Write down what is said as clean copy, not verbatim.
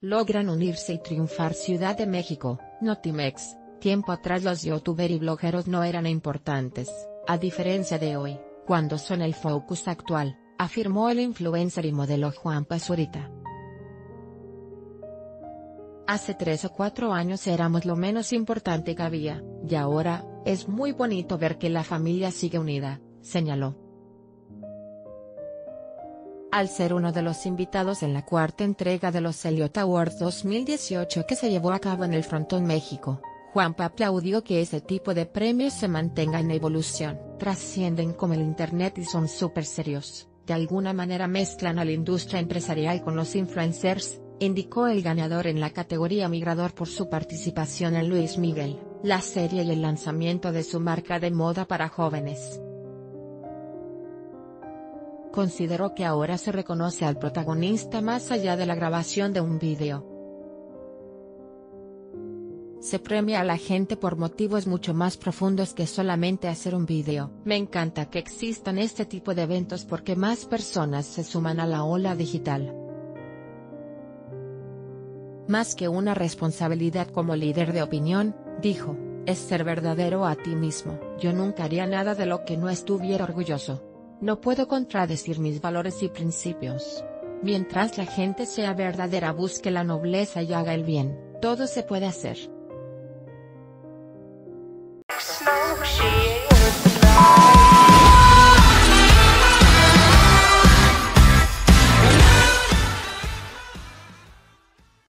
logran unirse y triunfar. Ciudad de México, Notimex. Tiempo atrás los youtubers y blogueros no eran importantes, a diferencia de hoy, cuando son el focus actual, afirmó el influencer y modelo Juanpa Zurita. Hace 3 o 4 años éramos lo menos importante que había, y ahora, es muy bonito ver que la familia sigue unida, señaló. Al ser uno de los invitados en la 4ª entrega de los Eliot Awards 2018 que se llevó a cabo en el Frontón México, Juanpa aplaudió que ese tipo de premios se mantenga en evolución. Trascienden como el internet y son súper serios, de alguna manera mezclan a la industria empresarial con los influencers, indicó el ganador en la categoría migrador por su participación en Luis Miguel, la serie y el lanzamiento de su marca de moda para jóvenes. Consideró que ahora se reconoce al protagonista más allá de la grabación de un vídeo. Se premia a la gente por motivos mucho más profundos que solamente hacer un vídeo. Me encanta que existan este tipo de eventos porque más personas se suman a la ola digital. Más que una responsabilidad como líder de opinión, dijo, es ser verdadero a ti mismo. Yo nunca haría nada de lo que no estuviera orgulloso. No puedo contradecir mis valores y principios. Mientras la gente sea verdadera, busque la nobleza y haga el bien, todo se puede hacer.